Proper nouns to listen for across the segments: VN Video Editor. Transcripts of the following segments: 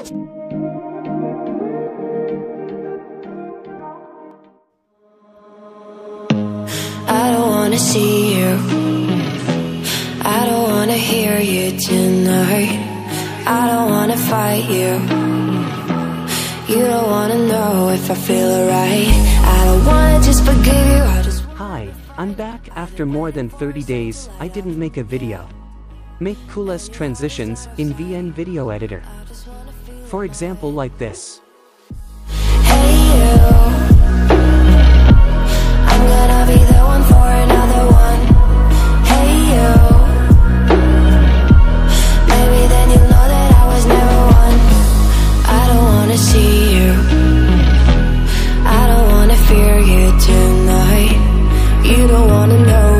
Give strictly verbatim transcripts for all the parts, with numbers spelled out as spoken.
I don't wanna see you, I don't wanna hear you tonight, I don't wanna fight you, you don't wanna know if I feel alright, I don't wanna just forgive you, I just... Hi, I'm back. After more than thirty days, I didn't make a video. Make coolest transitions in V N Video Editor. For example like this. Hey you, I'm gonna be the one for another one. Hey you, maybe then you'll know that I was never one. I don't wanna see you, I don't wanna fear you tonight. You don't wanna know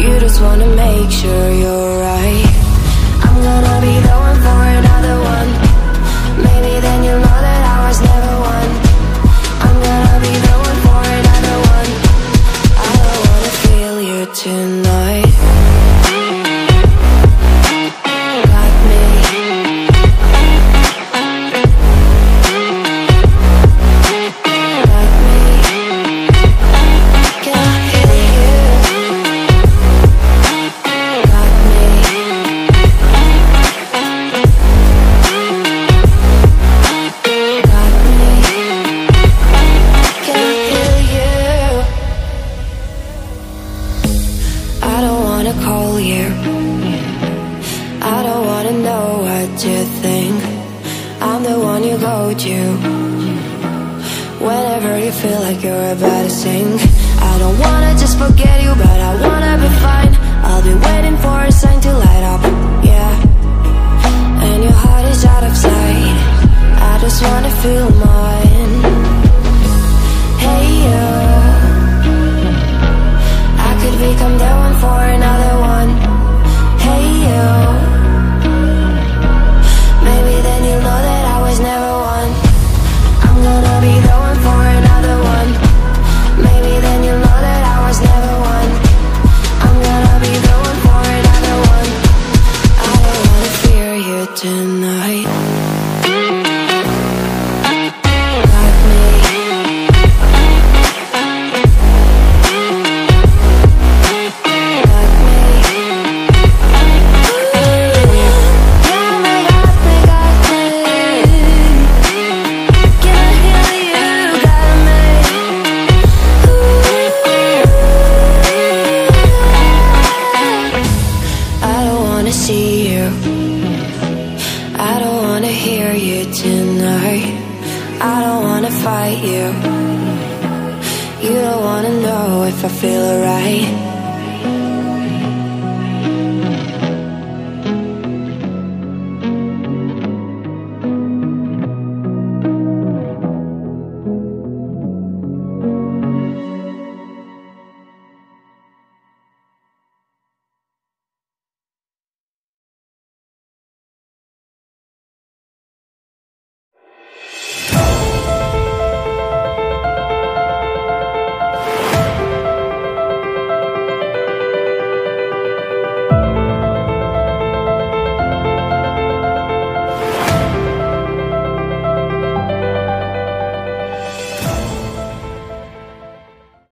me, you just wanna make sure you're right. I'm gonna be the one for another one. Maybe then you'll know that I was never one. I'm gonna be the one for another one. I don't wanna feel you tonight. Like me. Like me. Can I hear you? Like me. Can I hear you? I don't wanna call you, I don't wanna know what you think. I'm the one you go to whenever you feel like you're about to sink. I don't wanna just forget you, but I wanna be fine. I'll be waiting for a sign to light up, yeah. And your heart is out of sight, I just wanna feel mine. Hey you, I could become the one for another one. Hey you, maybe then you'll know that I was never one. I'm gonna be the one for another one. Maybe then you'll know that I was never one. I'm gonna be the one for another one. I don't wanna fear you tonight. Like me. I don't wanna see you, I don't wanna hear you tonight, I don't wanna fight you, you don't wanna know if I feel alright.